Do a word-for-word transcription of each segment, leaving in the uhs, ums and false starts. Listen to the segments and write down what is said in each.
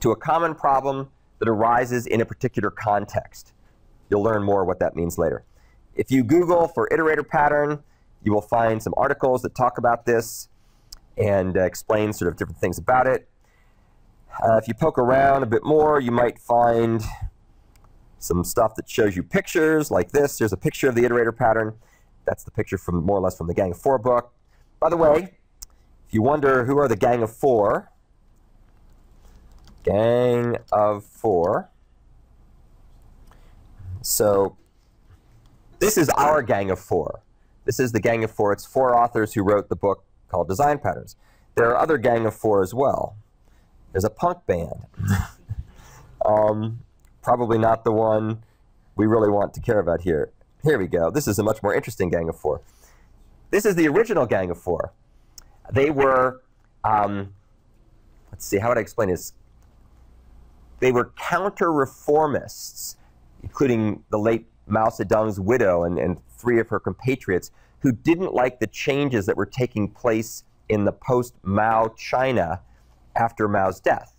to a common problem that arises in a particular context. You'll learn more what that means later. If you Google for iterator pattern, you will find some articles that talk about this and uh, explain sort of different things about it. Uh, if you poke around a bit more, you might find some stuff that shows you pictures like this. Here's a picture of the iterator pattern. That's the picture from more or less from the Gang of Four book. By the way, if you wonder who are the Gang of Four, Gang of Four. So this is our Gang of Four. This is the Gang of Four. It's four authors who wrote the book called Design Patterns. There are other Gang of Four as well. There's a punk band. um, probably not the one we really want to care about here. Here we go. This is a much more interesting Gang of Four. This is the original Gang of Four. They were, um, let's see, how would I explain this? They were counter-reformists, including the late Mao Zedong's widow and, and three of her compatriots, who didn't like the changes that were taking place in the post-Mao China after Mao's death.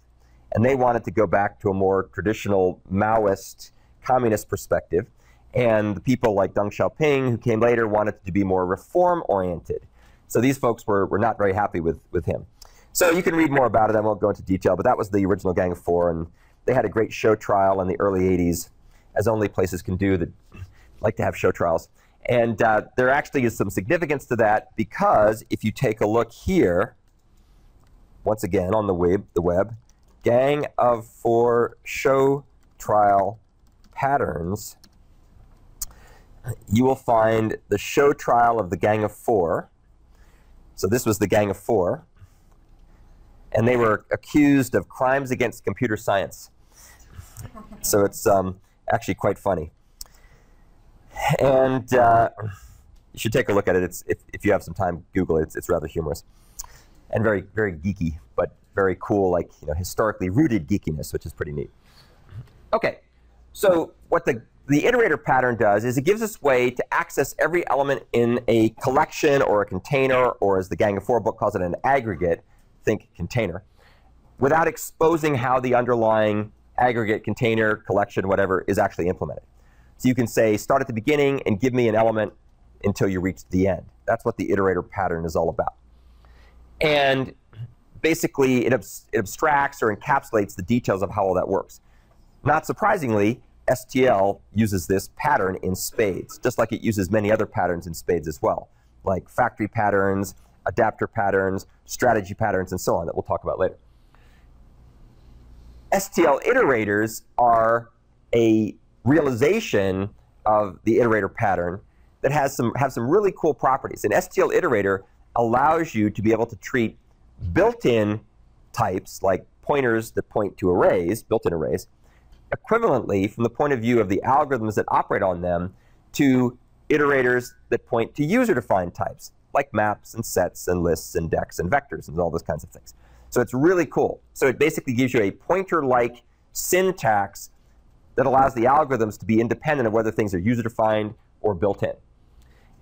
And they wanted to go back to a more traditional Maoist communist perspective. And the people like Deng Xiaoping, who came later, wanted to be more reform-oriented. So these folks were, were not very happy with, with him. So you can read more about it. I won't go into detail. But that was the original Gang of Four. And they had a great show trial in the early eighties, as only places can do that like to have show trials. And uh, there actually is some significance to that, because if you take a look here, once again on the web, the web, Gang of Four show trial patterns, you will find the show trial of the Gang of Four. So this was the Gang of Four. And they were accused of crimes against computer science. So it's um, actually quite funny. And uh, you should take a look at it. It's, if, if you have some time, Google it. It's, it's rather humorous and very, very geeky, but very cool, like you know, historically rooted geekiness, which is pretty neat. OK, so what the, the iterator pattern does is it gives us a way to access every element in a collection or a container, or as the Gang of Four book calls it, an aggregate, think container, without exposing how the underlying aggregate, container, collection, whatever, is actually implemented. So you can say, start at the beginning and give me an element until you reach the end. That's what the iterator pattern is all about. And basically, it, abs it abstracts or encapsulates the details of how all that works. Not surprisingly, S T L uses this pattern in spades, just like it uses many other patterns in spades as well, like factory patterns, adapter patterns, strategy patterns, and so on, that we'll talk about later. S T L iterators are a realization of the iterator pattern that has some, have some really cool properties. An S T L iterator allows you to be able to treat built-in types, like pointers that point to arrays, built-in arrays, equivalently from the point of view of the algorithms that operate on them to iterators that point to user-defined types, like maps and sets and lists and decks and vectors and all those kinds of things. So it's really cool. So it basically gives you a pointer-like syntax that allows the algorithms to be independent of whether things are user-defined or built-in.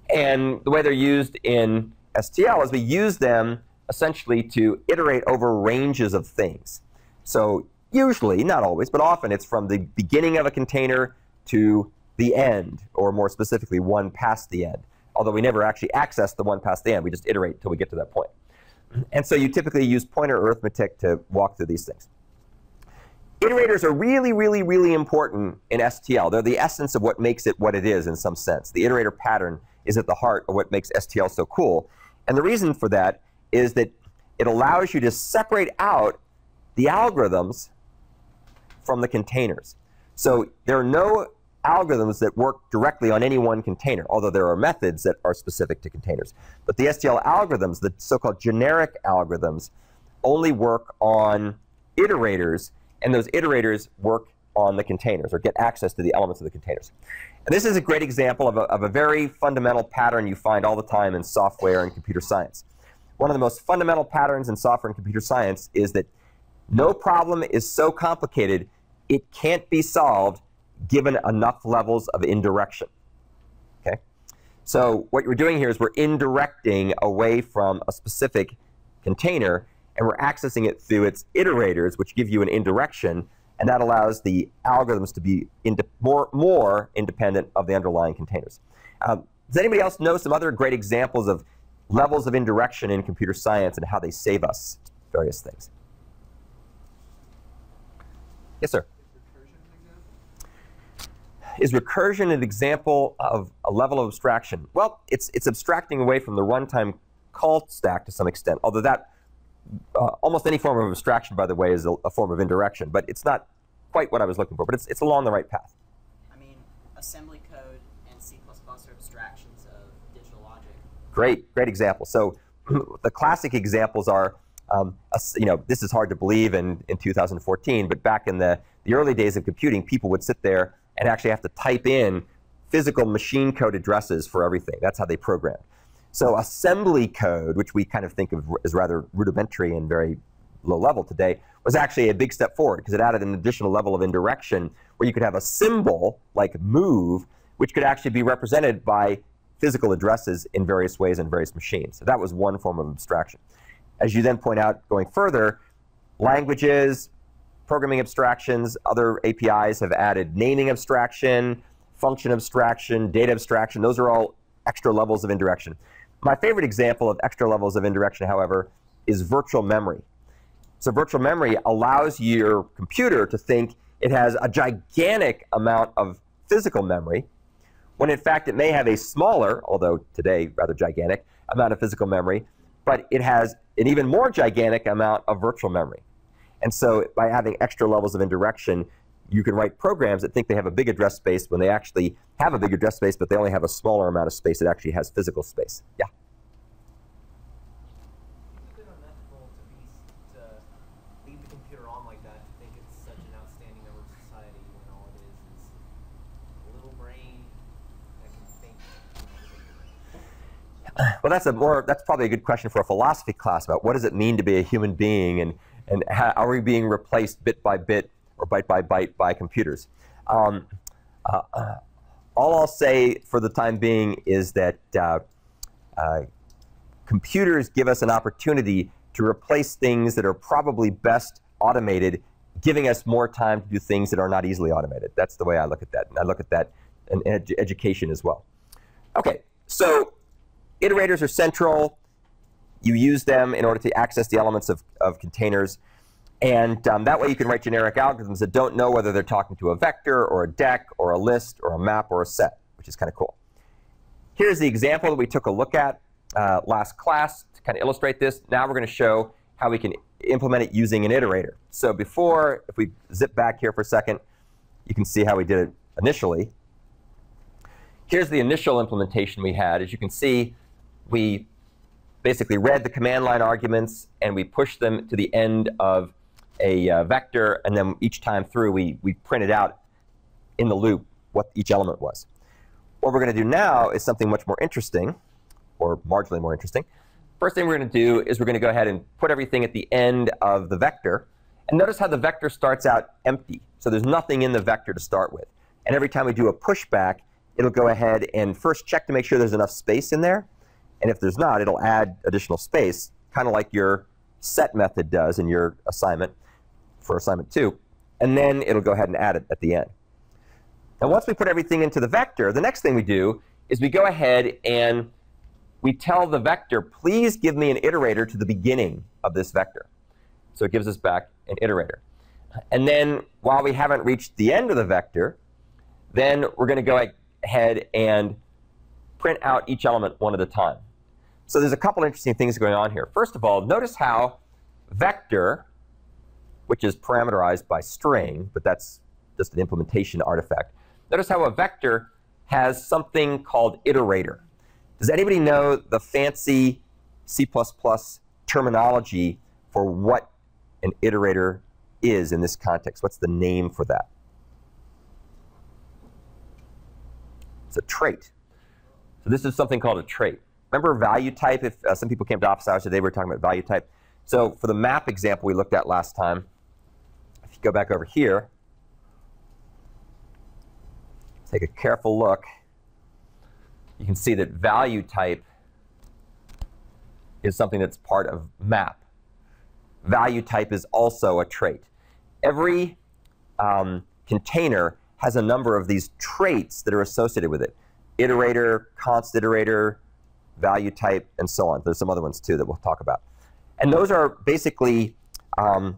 And the way they're used in S T L is we use them essentially to iterate over ranges of things. So usually, not always, but often it's from the beginning of a container to the end, or more specifically, one past the end. Although we never actually access the one past the end. We just iterate until we get to that point. And so you typically use pointer arithmetic to walk through these things. Iterators are really, really, really important in S T L. They're the essence of what makes it what it is in some sense. The iterator pattern is at the heart of what makes S T L so cool. And the reason for that is that it allows you to separate out the algorithms from the containers. So there are no algorithms that work directly on any one container, although there are methods that are specific to containers. But the S T L algorithms, the so-called generic algorithms, only work on iterators, and those iterators work on the containers or get access to the elements of the containers. And this is a great example of a, of a very fundamental pattern you find all the time in software and computer science. One of the most fundamental patterns in software and computer science is that no problem is so complicated it can't be solved given enough levels of indirection. Okay? So what we're doing here is we're indirecting away from a specific container and we're accessing it through its iterators, which give you an indirection, and that allows the algorithms to be more, more independent of the underlying containers. Um, does anybody else know some other great examples of levels of indirection in computer science and how they save us various things? Yes, sir? Is recursion an example of a level of abstraction? Well, it's, it's abstracting away from the runtime call stack to some extent, although that uh, almost any form of abstraction, by the way, is a, a form of indirection. But it's not quite what I was looking for, but it's, it's along the right path. I mean, assembly code and C plus plus are abstractions of digital logic. Great, great example. So the classic examples are, um, a, you know, this is hard to believe in, in two thousand fourteen, but back in the, the early days of computing, people would sit there and actually have to type in physical machine code addresses for everything. That's how they programmed. So assembly code, which we kind of think of as rather rudimentary and very low level today, was actually a big step forward because it added an additional level of indirection where you could have a symbol, like move, which could actually be represented by physical addresses in various ways in various machines. So that was one form of abstraction. As you then point out going further, languages, programming abstractions, other A P Is have added naming abstraction, function abstraction, data abstraction. Those are all extra levels of indirection. My favorite example of extra levels of indirection, however, is virtual memory. So virtual memory allows your computer to think it has a gigantic amount of physical memory, when in fact it may have a smaller, although today rather gigantic, amount of physical memory, but it has an even more gigantic amount of virtual memory. And so by having extra levels of indirection, you can write programs that think they have a big address space when they actually have a big address space, but they only have a smaller amount of space that actually has physical space. Yeah? It's been unethical to, be, to leave the computer on like that, to think it's such an outstanding member of society when all it is is a little brain that can think. Well, that's, a more, that's probably a good question for a philosophy class about what does it mean to be a human being, and And how are we being replaced bit by bit or byte by byte by computers? Um, uh, uh, all I'll say for the time being is that uh, uh, computers give us an opportunity to replace things that are probably best automated, giving us more time to do things that are not easily automated. That's the way I look at that. And I look at that in ed- education as well. OK, so iterators are central. You use them in order to access the elements of, of containers. And um, that way you can write generic algorithms that don't know whether they're talking to a vector or a deck or a list or a map or a set, which is kind of cool. Here's the example that we took a look at uh, last class to kind of illustrate this. Now we're going to show how we can implement it using an iterator. So before, if we zip back here for a second, you can see how we did it initially. Here's the initial implementation we had. As you can see, we basically read the command line arguments, and we pushed them to the end of a uh, vector. And then each time through, we, we printed out in the loop what each element was. What we're going to do now is something much more interesting, or marginally more interesting. First thing we're going to do is we're going to go ahead and put everything at the end of the vector. And notice how the vector starts out empty. So there's nothing in the vector to start with. And every time we do a pushback, it'll go ahead and first check to make sure there's enough space in there. And if there's not, it'll add additional space, kind of like your set method does in your assignment for assignment two. And then it'll go ahead and add it at the end. Now, once we put everything into the vector, the next thing we do is we go ahead and we tell the vector, please give me an iterator to the beginning of this vector. So it gives us back an iterator. And then while we haven't reached the end of the vector, then we're going to go ahead and print out each element one at a time. So there's a couple interesting things going on here. First of all, notice how vector, which is parameterized by string, but that's just an implementation artifact, notice how a vector has something called iterator. Does anybody know the fancy C plus plus terminology for what an iterator is in this context? What's the name for that? It's a trait. So this is something called a trait. Remember value type? If uh, some people came to office hours today, we were talking about value type. So for the map example we looked at last time, if you go back over here, take a careful look, you can see that value type is something that's part of map. value type is also a trait. Every um, container has a number of these traits that are associated with it. Iterator, const iterator, value type, and so on. There's some other ones, too, that we'll talk about. And those are basically um,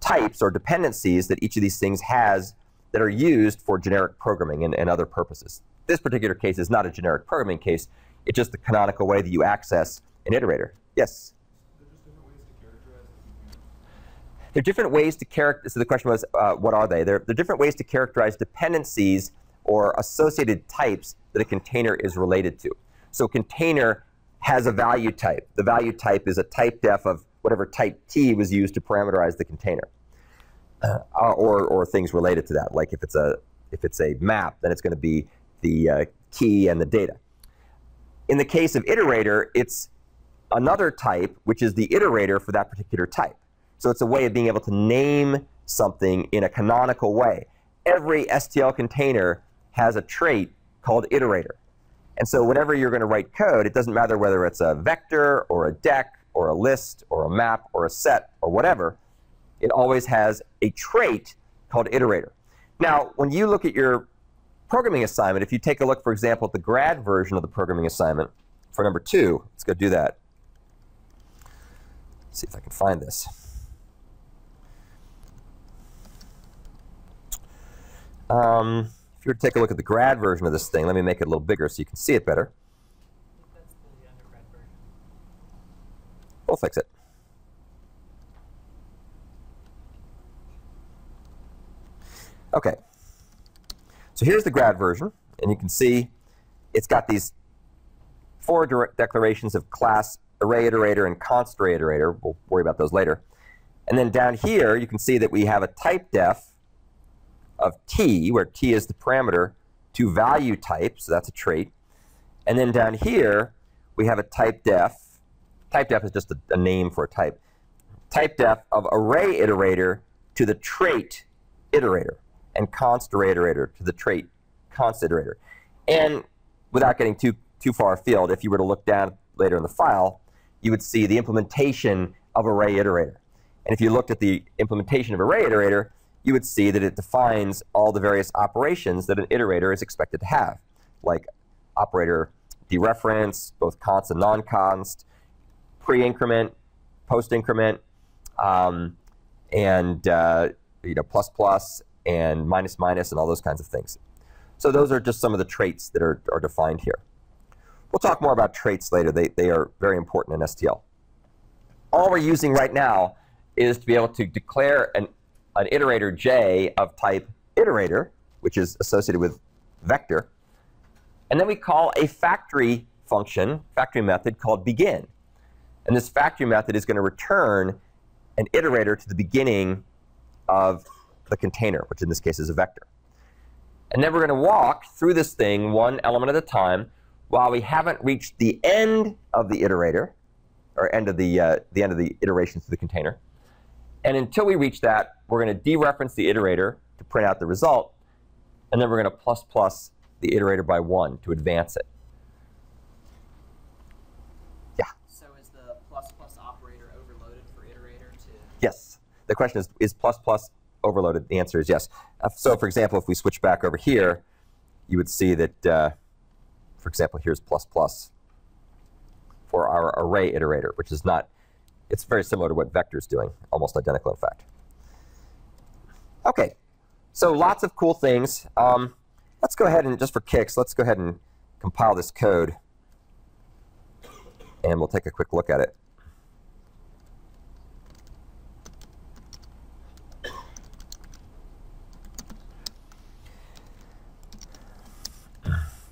types or dependencies that each of these things has that are used for generic programming and, and other purposes. This particular case is not a generic programming case. It's just the canonical way that you access an iterator. Yes? There are just different ways to characterize dependencies. There are different ways to characterize. So the question was, uh, what are they? There are different ways to characterize dependencies or associated types that a container is related to. So container has a value type. The value type is a type def of whatever type T was used to parameterize the container, uh, or, or things related to that. Like if it's a, if it's a map, then it's going to be the uh, key and the data. In the case of iterator, it's another type, which is the iterator for that particular type. So it's a way of being able to name something in a canonical way. Every S T L container has a trait called iterator. And so whenever you're going to write code, it doesn't matter whether it's a vector or a deck or a list or a map or a set or whatever. It always has a trait called iterator. Now, when you look at your programming assignment, if you take a look, for example, at the grad version of the programming assignment for number two, let's go do that. Let's see if I can find this. Um, If you were to take a look at the grad version of this thing, let me make it a little bigger so you can see it better. I think that's the undergrad version. We'll fix it. OK. So here's the grad version. And you can see it's got these four declarations of class array iterator and const array iterator. We'll worry about those later. And then down here, you can see that we have a type def of T, where T is the parameter, to value type, so that's a trait. And then down here, we have a type def. Type def is just a, a name for a type. Type def of array iterator to the trait iterator, and const array iterator to the trait const iterator. And without getting too, too far afield, if you were to look down later in the file, you would see the implementation of array iterator. And if you looked at the implementation of array iterator, you would see that it defines all the various operations that an iterator is expected to have, like operator dereference, both const and non-const, pre-increment, post-increment, um, and uh, you know, plus plus and minus minus and all those kinds of things. So those are just some of the traits that are, are defined here. We'll talk more about traits later. They, they are very important in S T L. All we're using right now is to be able to declare an an iterator j of type iterator, which is associated with vector. And then we call a factory function, factory method called begin. And this factory method is going to return an iterator to the beginning of the container, which in this case is a vector. And then we're going to walk through this thing one element at a time while we haven't reached the end of the iterator, or end of the, uh, the end of the iteration through the container. And until we reach that, we're going to dereference the iterator to print out the result. And then we're going to plus plus the iterator by one to advance it. Yeah? So is the plus plus operator overloaded for iterator to? Yes. The question is, is plus plus overloaded? The answer is yes. So for example, if we switch back over here, you would see that, uh, for example, here's plus plus for our array iterator, which is not. It's very similar to what vector is doing, almost identical, in fact. OK, so lots of cool things. Um, let's go ahead and, just for kicks, let's go ahead and compile this code. And we'll take a quick look at it.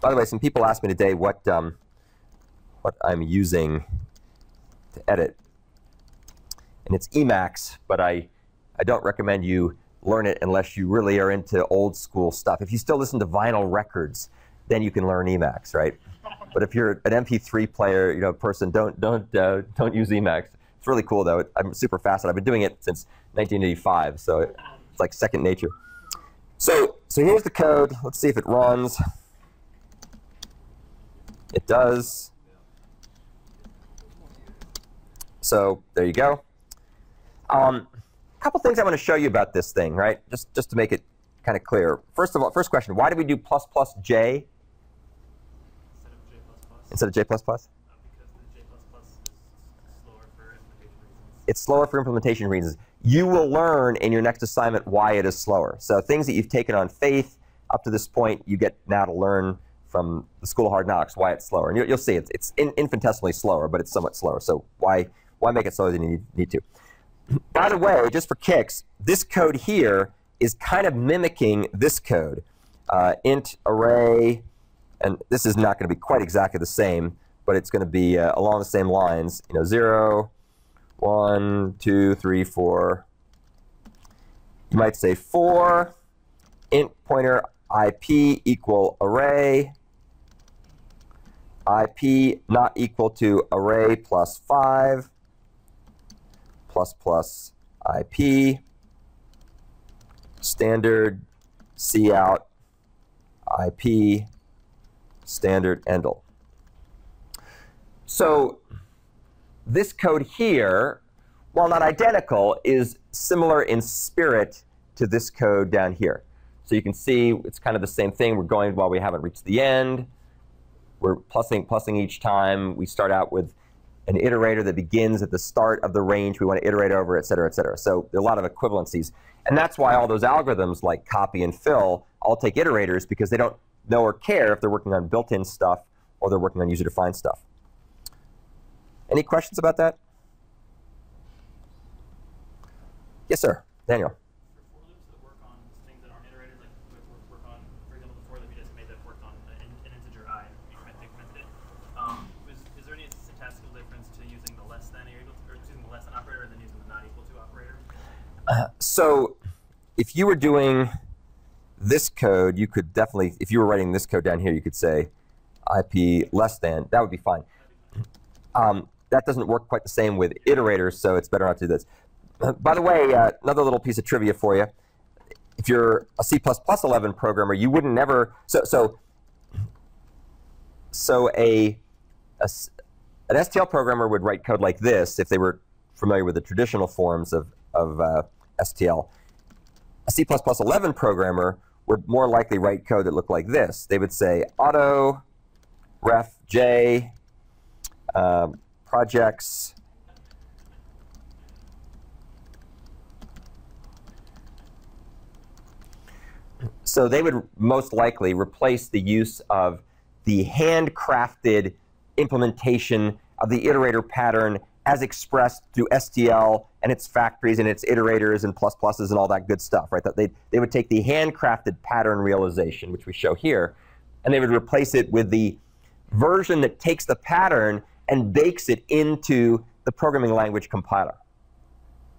By the way, some people asked me today what, um, what I'm using to edit. And it's Emacs, but I, I don't recommend you learn it unless you really are into old school stuff. If you still listen to vinyl records, then you can learn Emacs, right? But if you're an M P three player, you know, person, don't don't uh, don't use Emacs. It's really cool though. It, I'm super fascinated. I've been doing it since nineteen eighty-five, so it, it's like second nature. So so here's the code. Let's see if it runs. It does. So there you go. Um, a couple things I want to show you about this thing, right? Just just to make it kind of clear. First of all, first question: why do we do plus plus J instead of J plus plus? It's slower for implementation reasons. You will learn in your next assignment why it is slower. So things that you've taken on faith up to this point, you get now to learn from the School of Hard Knocks why it's slower. And you, you'll see it's, it's in, infinitesimally slower, but it's somewhat slower. So why, why make it slower than you need, need to? By the way, just for kicks, this code here is kind of mimicking this code. Uh, int array, and this is not going to be quite exactly the same, but it's going to be uh, along the same lines. You know, zero. One, two, three, four. You might say four, int pointer I P equal array, I P not equal to array plus five, plus plus I P, standard cout I P, standard endl. So this code here, while not identical, is similar in spirit to this code down here. So you can see it's kind of the same thing. We're going while we haven't reached the end. We're plussing, plussing each time. We start out with an iterator that begins at the start of the range we want to iterate over, et cetera, et cetera. So there are a lot of equivalencies. And that's why all those algorithms like copy and fill all take iterators, because they don't know or care if they're working on built-in stuff or they're working on user-defined stuff. Any questions about that? Yes, sir. Daniel. For for loops that work on things that aren't iterated, like work on, for example, the for loop you just made that worked on an, an integer I, arithmetic method, um, is, is there any syntactical difference to using the less than or, or using the less than operator than using the not equal to operator? Uh, so if you were doing this code, you could definitely, if you were writing this code down here, you could say I P less than. That would be fine. Um, That doesn't work quite the same with iterators, so it's better not to do this. Uh, by the way, uh, another little piece of trivia for you. If you're a C plus plus eleven programmer, you wouldn't never so so so a, a an S T L programmer would write code like this if they were familiar with the traditional forms of of uh, S T L. A C plus plus eleven programmer would more likely write code that looked like this. They would say auto ref j um, projects so they would most likely replace the use of the handcrafted implementation of the iterator pattern as expressed through S T L and its factories and its iterators and plus pluses and all that good stuff, right? That they they would take the handcrafted pattern realization, which we show here, and they would replace it with the version that takes the pattern and bakes it into the programming language compiler,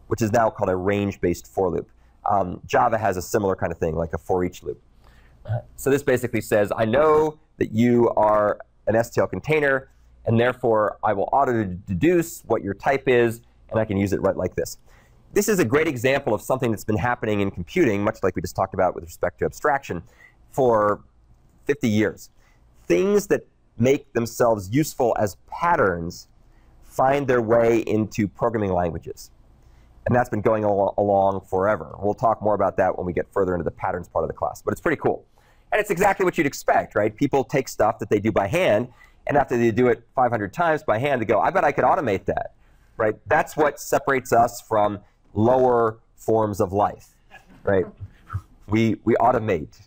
which is now called a range-based for loop. Um, Java has a similar kind of thing, like a for each loop. Uh, so this basically says, I know that you are an S T L container, and therefore I will auto-deduce what your type is, and I can use it right like this. This is a great example of something that's been happening in computing, much like we just talked about with respect to abstraction, for fifty years. Things that make themselves useful as patterns find their way into programming languages. And that's been going al along forever. We'll talk more about that when we get further into the patterns part of the class. But it's pretty cool. And it's exactly what you'd expect, right? People take stuff that they do by hand, and after they do it five hundred times by hand, they go, I bet I could automate that, right? That's what separates us from lower forms of life, right? We, we automate.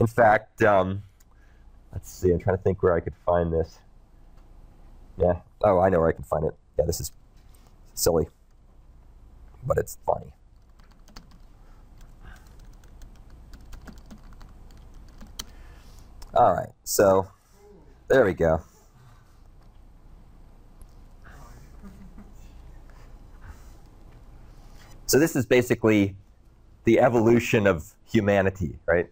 In fact, um, let's see, I'm trying to think where I could find this. Yeah, oh, I know where I can find it. Yeah, this is silly, but it's funny. All right, so there we go. So this is basically the evolution of humanity, right?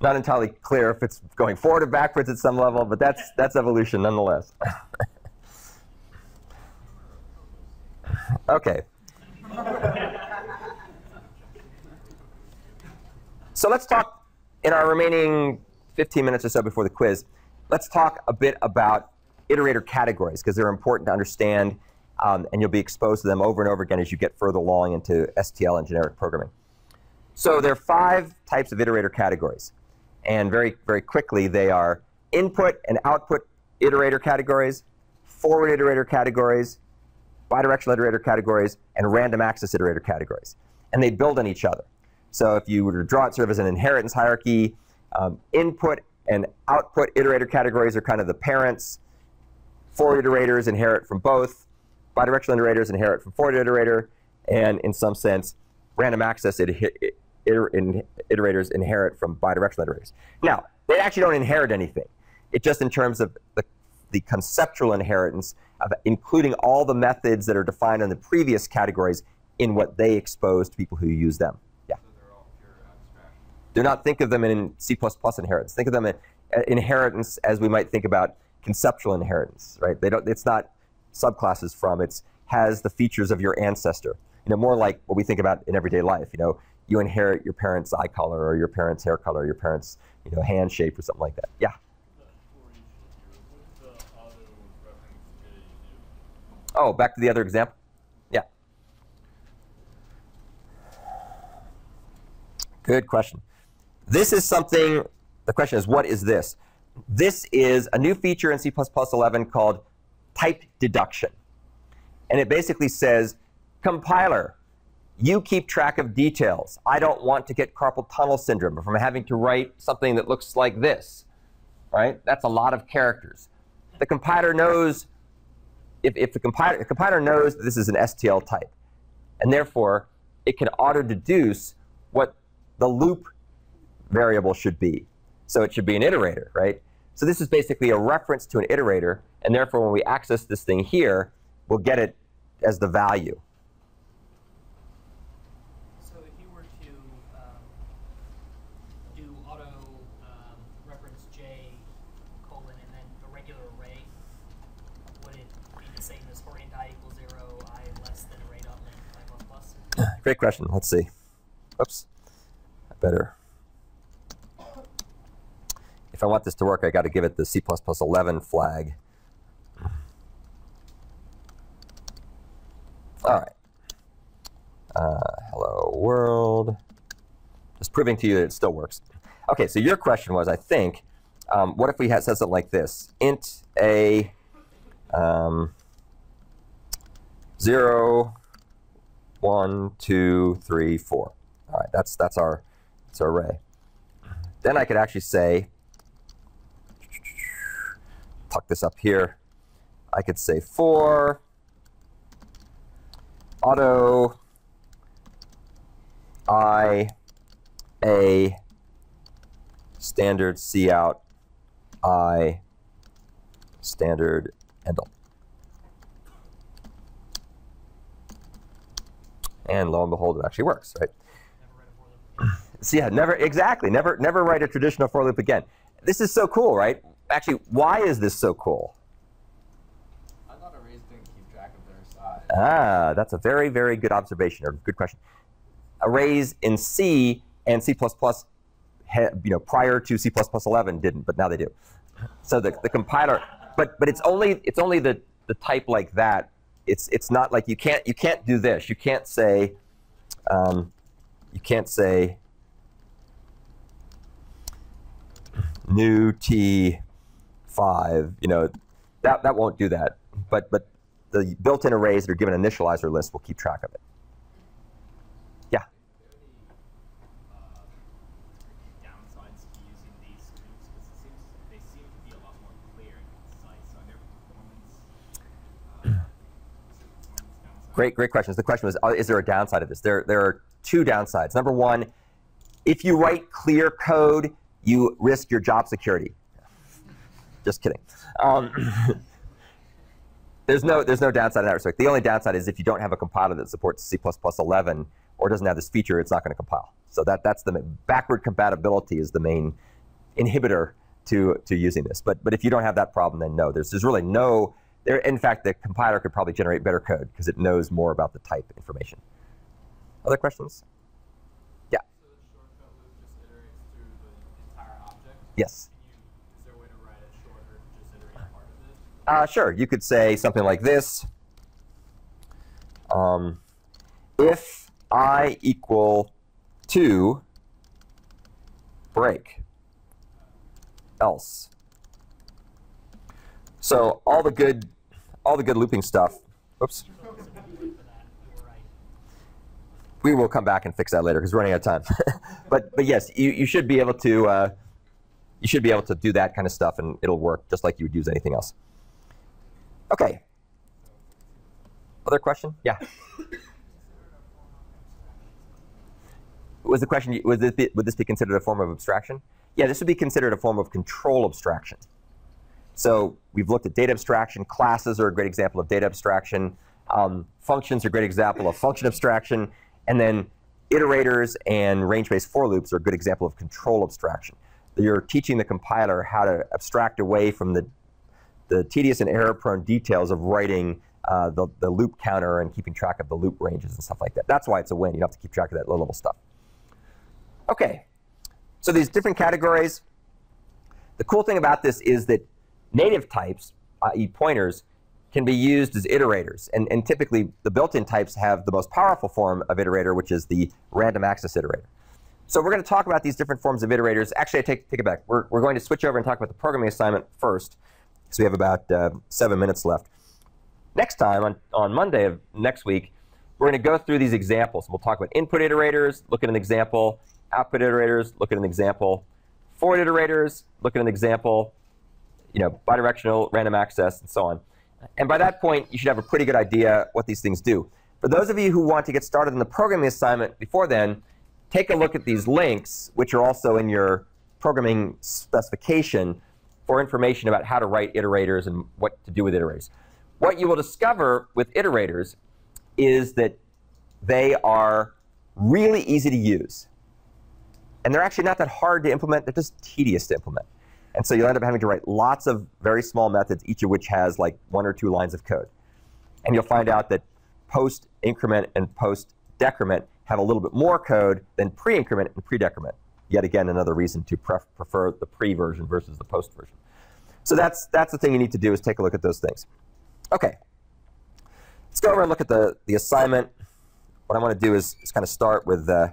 Not entirely clear if it's going forward or backwards at some level, but that's that's evolution nonetheless. Okay. So let's talk in our remaining fifteen minutes or so before the quiz. Let's talk a bit about iterator categories because they're important to understand um, and you'll be exposed to them over and over again as you get further along into S T L and generic programming. So there are five types of iterator categories. And very, very quickly, they are input and output iterator categories, forward iterator categories, bidirectional iterator categories, and random access iterator categories. And they build on each other. So if you were to draw it sort of as an inheritance hierarchy, um, input and output iterator categories are kind of the parents. Forward iterators inherit from both. Bidirectional iterators inherit from forward iterator. And in some sense, random access iterators inherit from bidirectional iterators. Now, they actually don't inherit anything. It's just in terms of the, the conceptual inheritance of including all the methods that are defined in the previous categories in what they expose to people who use them. Yeah. So they're all pure abstraction. Do not think of them in C plus plus inheritance. Think of them in uh, inheritance as we might think about conceptual inheritance, right? They don't. It's not subclasses from. It's has the features of your ancestor. You know, more like what we think about in everyday life. You know, you inherit your parents' eye color, or your parents' hair color, or your parents' you know hand shape, or something like that. Yeah. Oh, back to the other example. Yeah. Good question. This is something, the question is, what is this? This is a new feature in C plus plus eleven called type deduction. And it basically says, compiler, you keep track of details. I don't want to get carpal tunnel syndrome from having to write something that looks like this. Right? That's a lot of characters. The compiler knows If, if the compiler, the compiler knows that this is an S T L type, and therefore it can auto-deduce what the loop variable should be. So it should be an iterator, right? So this is basically a reference to an iterator, and therefore when we access this thing here, we'll get it as the value. So if you were to um, do auto um, reference J colon and then the regular array, would it saying this orient I equals zero, I less than array dot length, I plus plus? Great question. Let's see. Oops. I better. If I want this to work, I got to give it the C plus plus eleven flag. All right. Uh, hello world. Just proving to you that it still works. OK, so your question was, I think, um, what if we had said something like this? Int a um, zero, one, two, three, four. All right, that's that's our that's our array. Then I could actually say, tuck this up here. I could say for auto I a standard C out I standard handle. And lo and behold, it actually works, right? So yeah, never exactly. Never, never write a traditional for loop again. This is so cool, right? Actually, why is this so cool? I thought arrays didn't keep track of their size. Ah, that's a very, very good observation or good question. Arrays in C and C plus plus, you know, prior to C plus plus eleven didn't, but now they do. So the the compiler, but but it's only it's only the the type like that. It's it's not like you can't you can't do this. You can't say, um, you can't say new T five. You know, that that won't do that. But but the built-in arrays that are given initializer lists will keep track of it. Yeah. Downsides to using these groups because it seems they seem to be a lot more clear and concise on their performance. Great, great questions. The question was, uh, is there a downside of this? There, there are two downsides. Number one, if you write clear code, you risk your job security. Just kidding. Um, there's no, there's no downside in that respect. The only downside is if you don't have a compiler that supports C plus plus eleven or doesn't have this feature, it's not going to compile. So that, that's the backward compatibility is the main inhibitor to to using this. But but if you don't have that problem, then no, there's there's really no. In fact, the compiler could probably generate better code because it knows more about the type information. Other questions? Yeah. So the shortcut loop just iterates through the entire object? Yes. Can you, is there a way to write a shorter, just iterating part of it? Uh, sure. You could say something like this. um, if I equal two, break, else. So all the good, all the good looping stuff. Oops. We will come back and fix that later because we're running out of time. but but yes, you, you should be able to uh, you should be able to do that kind of stuff, and it'll work just like you would use anything else. Okay. Other question? Yeah. Was the question, would this, be, would this be considered a form of abstraction? Yeah, this would be considered a form of control abstraction. So we've looked at data abstraction. Classes are a great example of data abstraction. Um, functions are a great example of function abstraction. And then iterators and range-based for loops are a good example of control abstraction. You're teaching the compiler how to abstract away from the, the tedious and error-prone details of writing uh, the, the loop counter and keeping track of the loop ranges and stuff like that. That's why it's a win. You don't have to keep track of that low-level stuff. OK, so these different categories. The cool thing about this is that native types, that is pointers, can be used as iterators. And, and typically, the built-in types have the most powerful form of iterator, which is the random access iterator. So we're going to talk about these different forms of iterators. Actually, I take, take it back. We're, we're going to switch over and talk about the programming assignment first, because we have about uh, seven minutes left. Next time, on, on Monday of next week, we're going to go through these examples. We'll talk about input iterators, look at an example. Output iterators, look at an example. Forward iterators, look at an example. You know, bidirectional, random access, and so on. And by that point, you should have a pretty good idea what these things do. For those of you who want to get started in the programming assignment before then, take a look at these links, which are also in your programming specification, for information about how to write iterators and what to do with iterators. What you will discover with iterators is that they are really easy to use. And they're actually not that hard to implement. They're just tedious to implement. And so you'll end up having to write lots of very small methods, each of which has like one or two lines of code. And you'll find out that post increment and post decrement have a little bit more code than pre increment and pre decrement. Yet again, another reason to pref prefer the pre version versus the post version. So that's, that's the thing you need to do, is take a look at those things. OK. Let's go over and look at the, the assignment. What I want to do is, is kind of start with uh,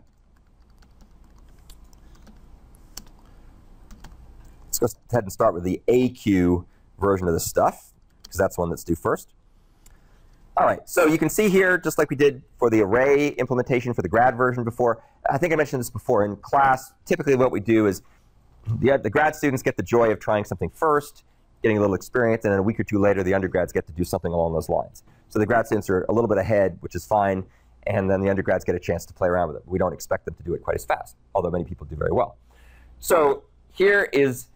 let's go ahead and start with the A Q version of this stuff, because that's the one that's due first. All right, so you can see here, just like we did for the array implementation for the grad version before, I think I mentioned this before. In class, typically what we do is the, the grad students get the joy of trying something first, getting a little experience, and then a week or two later, the undergrads get to do something along those lines. So the grad students are a little bit ahead, which is fine, and then the undergrads get a chance to play around with it. We don't expect them to do it quite as fast, although many people do very well. So here is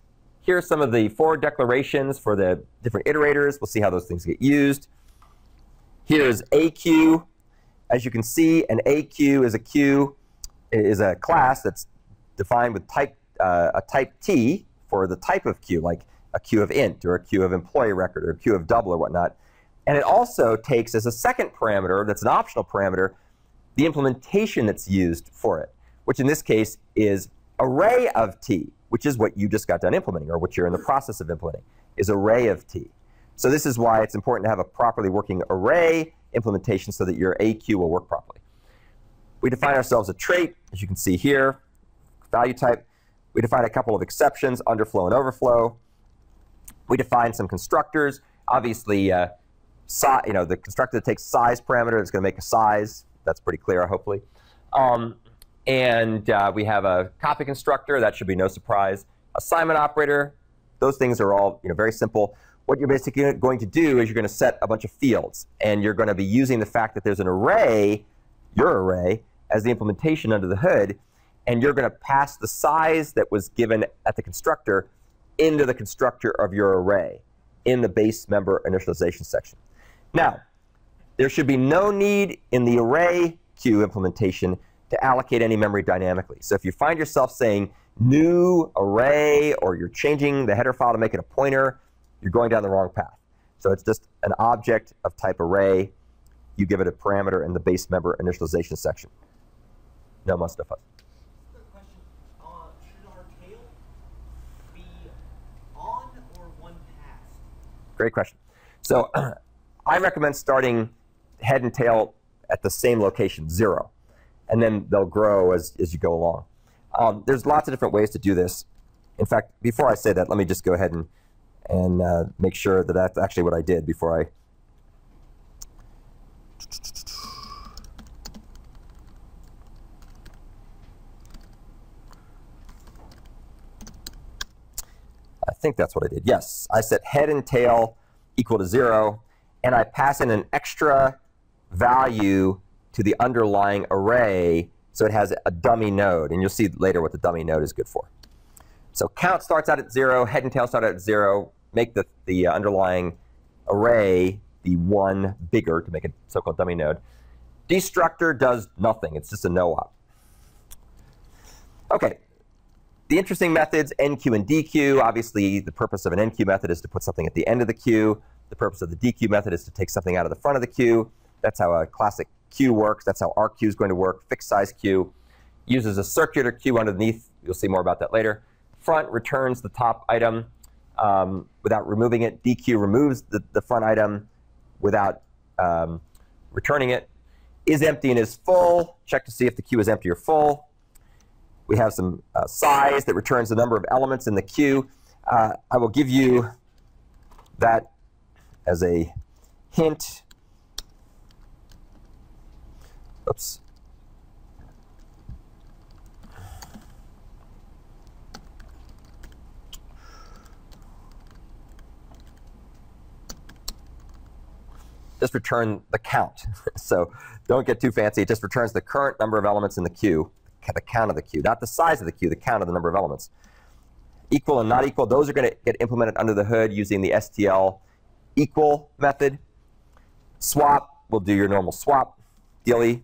Here are some of the forward declarations for the different iterators. We'll see how those things get used. Here is A Q. As you can see, an A Q is a queue, is a class that's defined with type, uh, a type T for the type of queue, like a queue of int or a queue of employee record or a queue of double or whatnot. And it also takes as a second parameter, that's an optional parameter, the implementation that's used for it, which in this case is array of T, which is what you just got done implementing, or what you're in the process of implementing, is array of T. So this is why it's important to have a properly working array implementation so that your A Q will work properly. We define ourselves a trait, as you can see here, value type. We define a couple of exceptions, underflow and overflow. We define some constructors. Obviously, uh, si you know, the constructor that takes size parameter is going to make a size. That's pretty clear, hopefully. Um, And uh, we have a copy constructor. That should be no surprise. Assignment operator. Those things are all you know, very simple. What you're basically going to do is you're going to set a bunch of fields. And you're going to be using the fact that there's an array, your array, as the implementation under the hood. And you're going to pass the size that was given at the constructor into the constructor of your array in the base member initialization section. Now, there should be no need in the array queue implementation to allocate any memory dynamically. So if you find yourself saying new array, or you're changing the header file to make it a pointer, you're going down the wrong path. So it's just an object of type array. You give it a parameter in the base member initialization section. No more stuff. Quick question. Uh, should our tail be on or one past? Great question. So I recommend starting head and tail at the same location, zero. And then they'll grow as, as you go along. Um, there's lots of different ways to do this. In fact, before I say that, let me just go ahead and, and uh, make sure that that's actually what I did before I... I think that's what I did. Yes, I set head and tail equal to zero, and I pass in an extra value to the underlying array so it has a dummy node. And you'll see later what the dummy node is good for. So count starts out at zero, head and tail start out at zero, make the, the underlying array the one bigger to make a so-called dummy node. Destructor does nothing. It's just a no-op. OK. The interesting methods, N Q and D Q. Obviously, the purpose of an N Q method is to put something at the end of the queue. The purpose of the D Q method is to take something out of the front of the queue. That's how a classic queue works. That's how R Q is going to work, fixed size queue. Uses a circular queue underneath. You'll see more about that later. Front returns the top item um, without removing it. D Q removes the, the front item without um, returning it. Is empty and is full. Check to see if the queue is empty or full. We have some uh, size that returns the number of elements in the queue. Uh, I will give you that as a hint. Oops. Just return the count. So don't get too fancy. It just returns the current number of elements in the queue, the count of the queue, not the size of the queue, the count of the number of elements. Equal and not equal, those are going to get implemented under the hood using the S T L equal method. Swap will do your normal swap, D L E.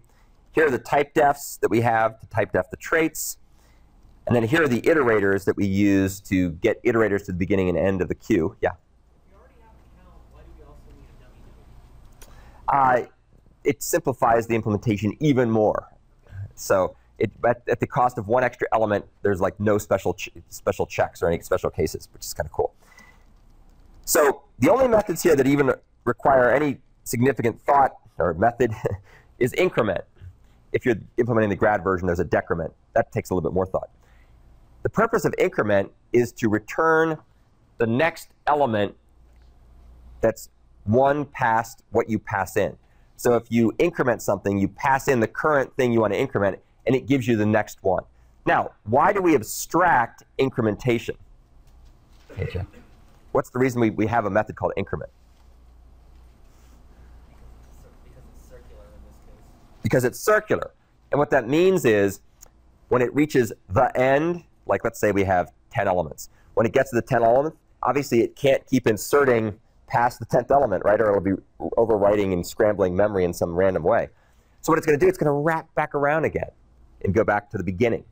Here are the type defs that we have to type def the traits. And then here are the iterators that we use to get iterators to the beginning and end of the queue. Yeah? Uh, it simplifies the implementation even more. So it, at, at the cost of one extra element, there's like no special ch special checks or any special cases, which is kind of cool. So the only methods here that even require any significant thought or method is increment. If you're implementing the grad version, there's a decrement. That takes a little bit more thought. The purpose of increment is to return the next element that's one past what you pass in. So if you increment something, you pass in the current thing you want to increment, and it gives you the next one. Now, why do we abstract incrementation? Okay. What's the reason we, we have a method called increment? Because it's circular in this case. Because it's circular. And what that means is when it reaches the end, like let's say we have ten elements. When it gets to the tenth element, obviously it can't keep inserting past the tenth element, right? Or it'll be overwriting and scrambling memory in some random way. So what it's going to do, it's going to wrap back around again and go back to the beginning.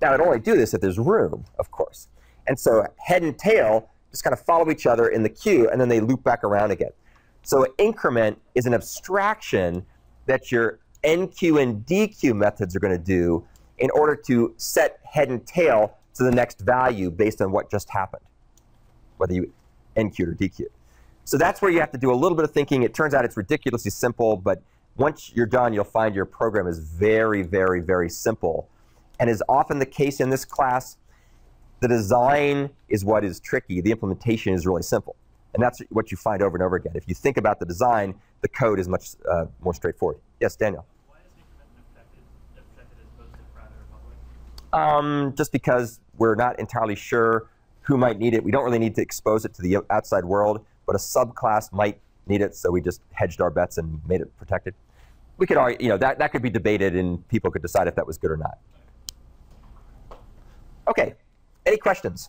Now, it'll only do this if there's room, of course. And so head and tail just kind of follow each other in the queue, and then they loop back around again. So an increment is an abstraction that your N Q and D Q methods are going to do in order to set head and tail to the next value based on what just happened, whether you N Q'd or D Q'd. So that's where you have to do a little bit of thinking. It turns out it's ridiculously simple, but once you're done, you'll find your program is very, very, very simple. And as often the case in this class, the design is what is tricky. The implementation is really simple. And that's what you find over and over again. If you think about the design, the code is much uh, more straightforward. Yes, Daniel? Why is increment abstracted, abstracted as both private or public? Um, just because we're not entirely sure who might need it. We don't really need to expose it to the outside world, but a subclass might need it, so we just hedged our bets and made it protected. We could argue, you know, that, that could be debated, and people could decide if that was good or not. OK, any questions?